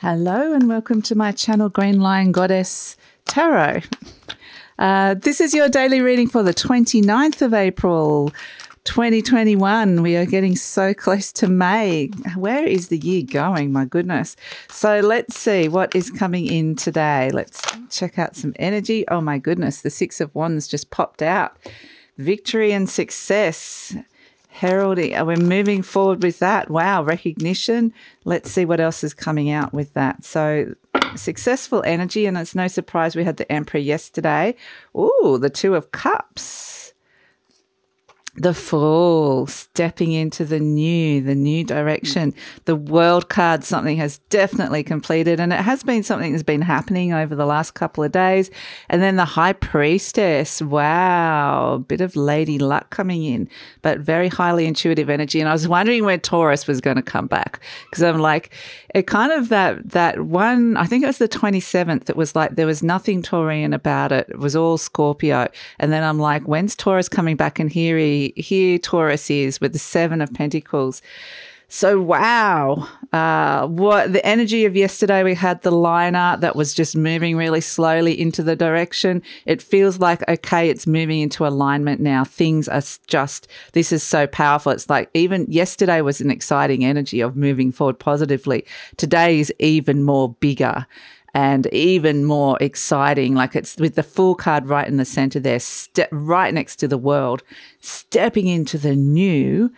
Hello and welcome to my channel, Green Lion Goddess Tarot. This is your daily reading for the 29th of April, 2021. We are getting so close to May. Where is the year going? My goodness. So let's see what is coming in today. Let's check out some energy. Oh my goodness, the Six of Wands just popped out. Victory and success. Heralding, we're moving forward with that. Wow, recognition. Let's see what else is coming out with that. So successful energy, and it's no surprise we had the Emperor yesterday. Ooh, the Two of Cups. The Fool, stepping into the new direction. The World card, something has definitely completed, and it has been something that's been happening over the last couple of days. And then the High Priestess, wow, a bit of lady luck coming in, but very highly intuitive energy. And I was wondering where Taurus was going to come back, because I'm like, it kind of that one, I think it was the 27th, that was like there was nothing Taurian about it. It was all Scorpio. And then I'm like, when's Taurus coming back? And here Taurus is with the Seven of Pentacles. So wow, what the energy of yesterday. We had the line art that was just moving really slowly into the direction. It feels like, okay, it's moving into alignment now. Things are just, this is so powerful. It's like even yesterday was an exciting energy of moving forward positively. Today is even more bigger and even more exciting, like it's with the Fool card right in the center there, right next to the World, stepping into the new,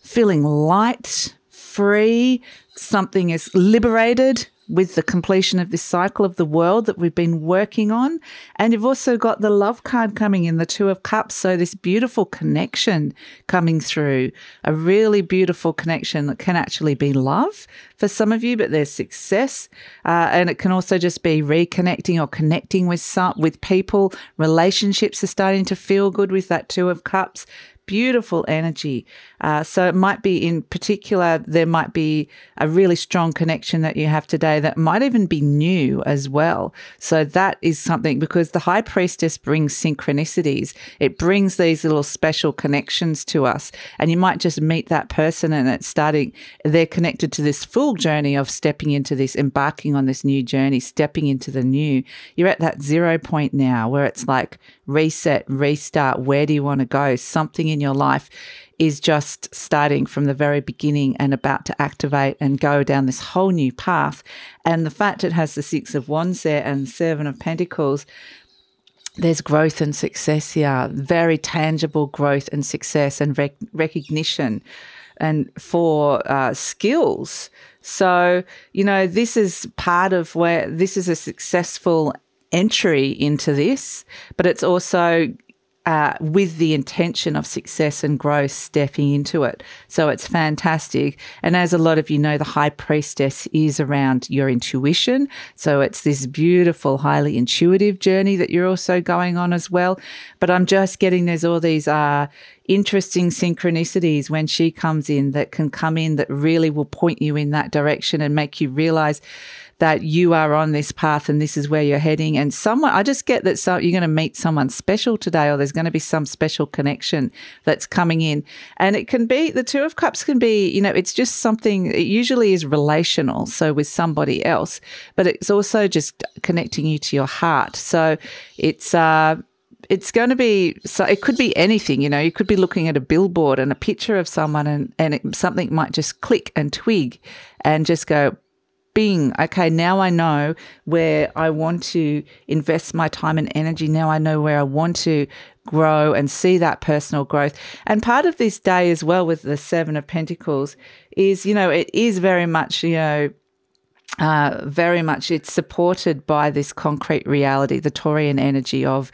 feeling light, free, something is liberated with the completion of this cycle of the World that we've been working on. And you've also got the Love card coming in, the Two of Cups, so this beautiful connection coming through, a really beautiful connection that can actually be love for some of you, but there's success, and it can also just be reconnecting or connecting with people. Relationships are starting to feel good with that Two of Cups. Beautiful energy. So it might be, in particular, there might be a really strong connection that you have today that might even be new as well. So that is something, because the High Priestess brings synchronicities. It brings these little special connections to us, and you might just meet that person and it's starting, they're connected to this full journey of stepping into this, embarking on this new journey, stepping into the new. You're at that zero point now where it's like reset, restart, where do you want to go? Something in your life is just starting from the very beginning and about to activate and go down this whole new path. And the fact it has the Six of Wands there and Seven of Pentacles, there's growth and success here, very tangible growth and success and recognition and for skills. So, you know, this is part of where this is a successful entry into this, but it's also with the intention of success and growth, stepping into it. So it's fantastic. And as a lot of you know, the High Priestess is around your intuition. So it's this beautiful, highly intuitive journey that you're also going on as well. But I'm just getting there's all these interesting synchronicities when she comes in that can come in that really will point you in that direction and make you realize that you are on this path and this is where you're heading. And someone, I just get that you're going to meet someone special today, or there's going to be some special connection that's coming in. And it can be, the Two of Cups can be, you know, it's just something, it usually is relational, so with somebody else, but it's also just connecting you to your heart. So it's going to be, so it could be anything, you know, you could be looking at a billboard and a picture of someone and something might just click and twig and just go, bing, okay, now I know where I want to invest my time and energy. Now I know where I want to grow and see that personal growth. And part of this day as well with the Seven of Pentacles is, you know, it is very much, you know, it's supported by this concrete reality, the Taurian energy of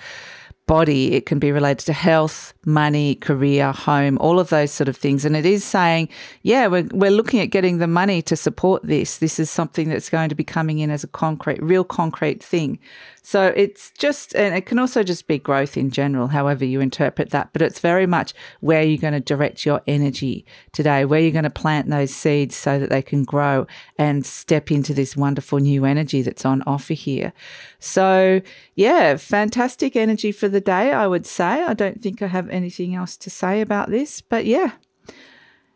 body. It can be related to health, money, career, home, all of those sort of things. And it is saying, yeah, we're looking at getting the money to support this. This is something that's going to be coming in as a concrete, real concrete thing. So it's just, and it can also just be growth in general, however you interpret that. But it's very much where you're going to direct your energy today, where you're going to plant those seeds so that they can grow and step into this wonderful new energy that's on offer here. So yeah, fantastic energy for the day, I would say. I don't think I have anything else to say about this, but yeah,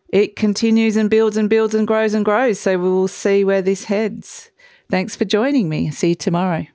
it continues and builds and builds and grows and grows. So we will see where this heads. Thanks for joining me. See you tomorrow.